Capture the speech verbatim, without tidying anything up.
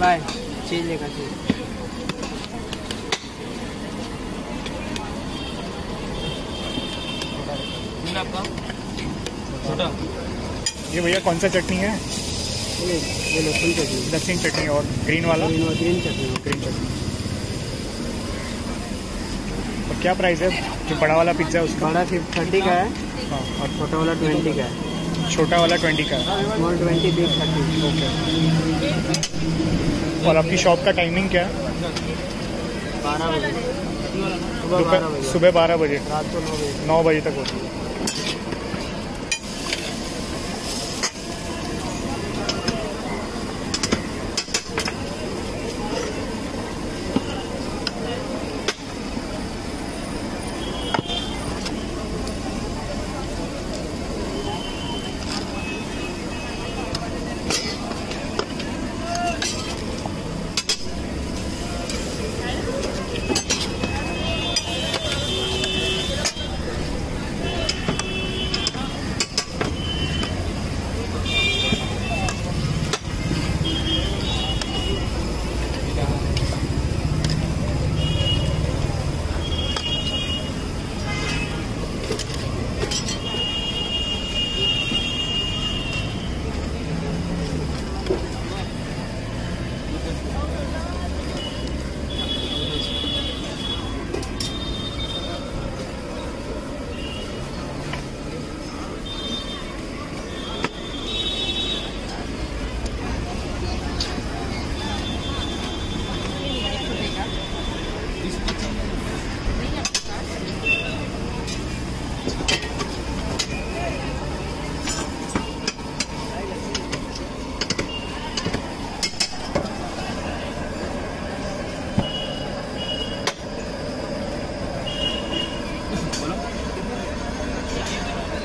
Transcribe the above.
भाई चीज लेकर चीज छोटा ये भैया कौन सा चटनी है? ये लहसुन चटनी, लहसुन चटनी और ग्रीन वाला ग्रीन चटनी ग्रीन चटनी। और क्या प्राइस है जो बड़ा वाला पिज्जा है उसका? बड़ा थर्टी का है और छोटा वाला ट्वेंटी का है। छोटा वाला ट्वेंटी का small twenty big thirty. Okay. और आपकी शॉप का टाइमिंग क्या है? बारह बजे सुबह सुबह बारह बजे रात को नौ बजे नौ बजे तक होती है।